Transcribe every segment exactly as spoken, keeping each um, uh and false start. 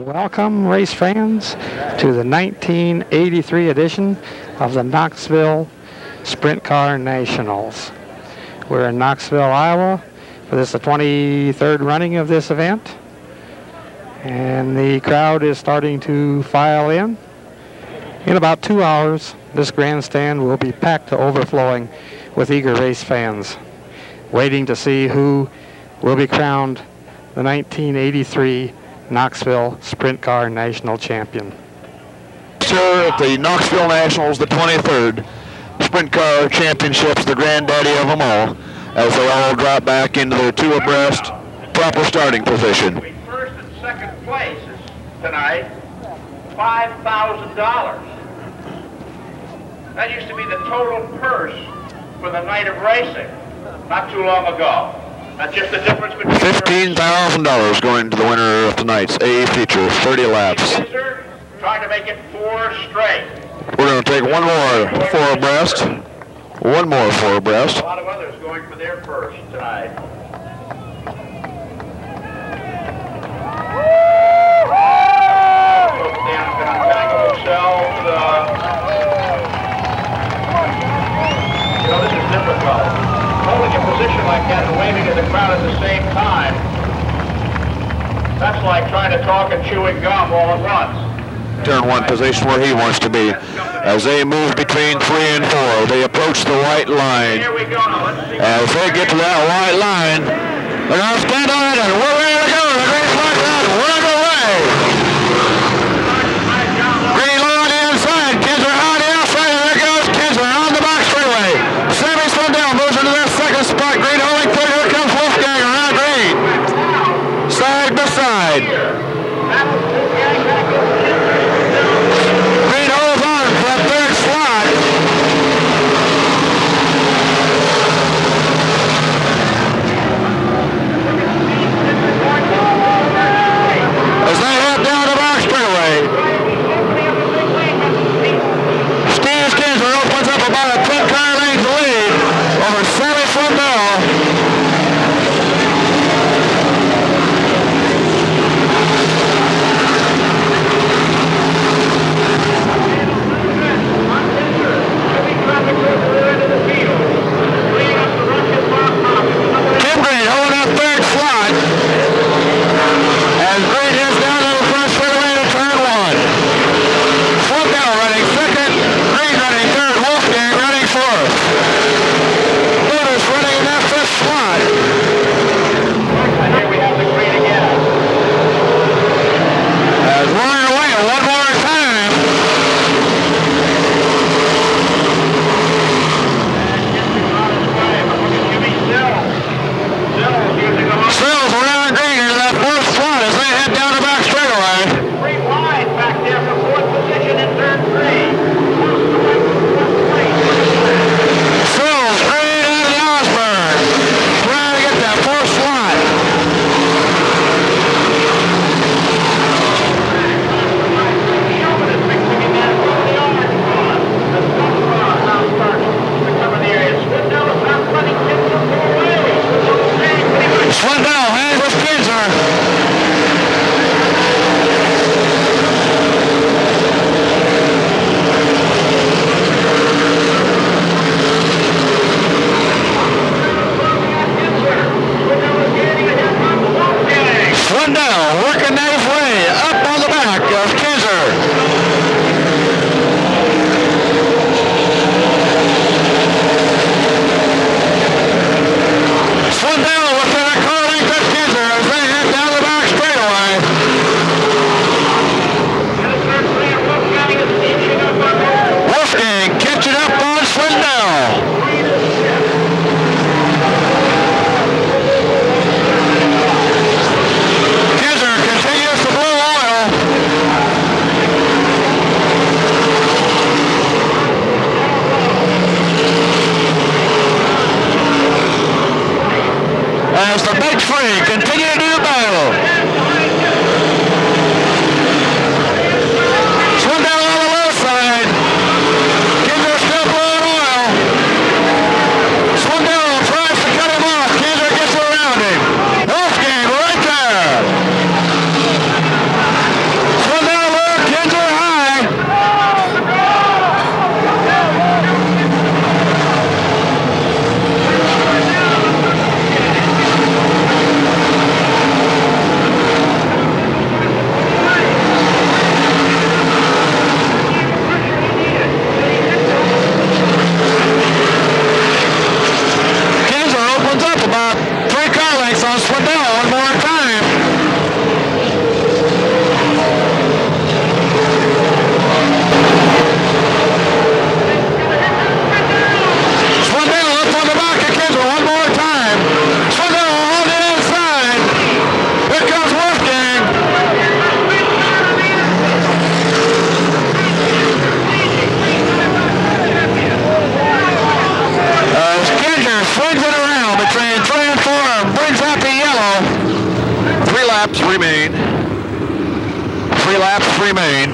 Welcome, race fans, to the nineteen eighty-three edition of the Knoxville Sprint Car Nationals. We're in Knoxville, Iowa, for this the twenty-third running of this event. And the crowd is starting to file in. In about two hours, this grandstand will be packed to overflowing with eager race fans, waiting to see who will be crowned the nineteen eighty-three Knoxville Sprint Car National Champion. Sir, at the Knoxville Nationals, the twenty-third Sprint Car Championships, the granddaddy of them all, as they all drop back into their two abreast proper starting position. First and second place tonight, five thousand dollars. That used to be the total purse for the night of racing not too long ago. That's just the difference between fifteen thousand dollars going to the winner of tonight's A feature, thirty laps. Trying to make it four straight. We're going to take one more four abreast. One more four abreast. A lot of others going for their first tonight. You know, this is difficult. Holding a position like that and waving at the crowd at the same time, that's like trying to talk and chewing gum all at once. Turn one position where he wants to be. As they move between three and four, they approach the white line. As they get to that white line, they're going to stand on it, and we're ready to go. The green flag down, we're underway. Green line on the inside, kids are on the outside, and there goes kids are on the box freeway. Sammy Swindell moves into their second spot. Green holding third. Here comes Wolfgang around green. Side by side. Green holds on for that third slot. As they head down the box freeway, Steve Kinsler opens up about a ten car length lead over Sammy Swindell. laps remain. Three laps remain.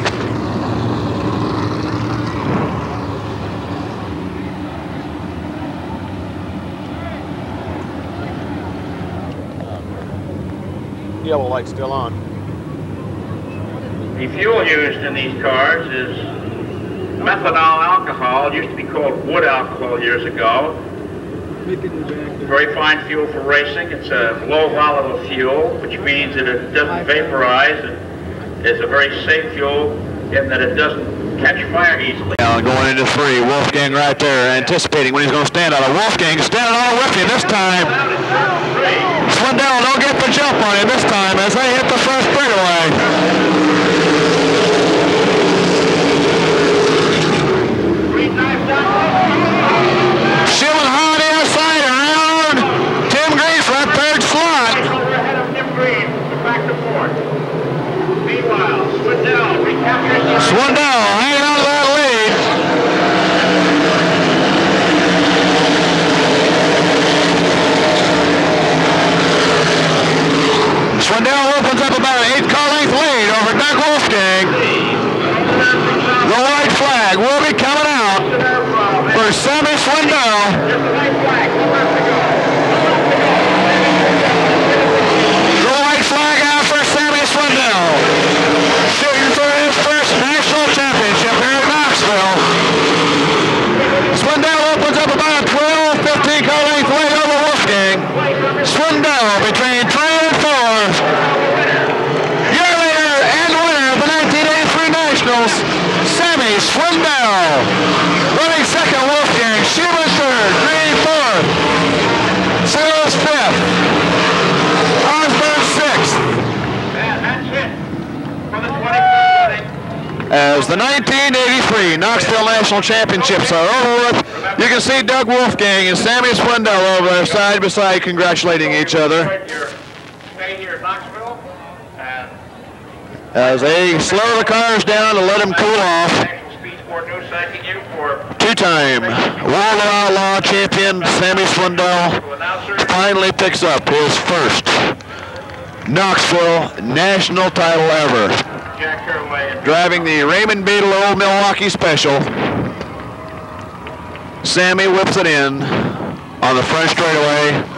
Yellow light's still on. The fuel used in these cars is methanol alcohol. It used to be called wood alcohol years ago. Very fine fuel for racing. It's a low volatile fuel, which means that it doesn't vaporize. It's a very safe fuel in that it doesn't catch fire easily. Now going into three, Wolfgang right there, anticipating when he's going to stand out of. Wolfgang standing all with him this time. Swindell don't get the jump on him this time as they hit the first straightaway. Shilling hard inside around Tim Green for that third slot. We're ahead of Tim Green. We're back to fourth. Meanwhile, Swindell recaptures the Swindell hanging on to that lead. Swindell opens up about an eight-car length lead over Doug Wolfgang. The white flag will be coming out for Sammy Swindell. The white flag out for Sammy Swindell, shooting for his first national championship here in Knoxville. Swindell opens up about a twelve, fifteen-car length lead over Wolfgang. Swindell between three and four. Sammy Swindell, running second, Wolfgang, Schumann third, Green fourth, Settles fifth, Osborne sixth. And that's it for the twenty-fourth. As the nineteen eighty-three Knoxville National Championships are over with, you can see Doug Wolfgang and Sammy Swindell over there side by side congratulating each other. As they slow the cars down to let them cool off. Two-time World Outlaw champion Sammy Swindell finally picks up his first Knoxville national title ever. Driving the Raymond Beetle Old Milwaukee Special, Sammy whips it in on the front straightaway.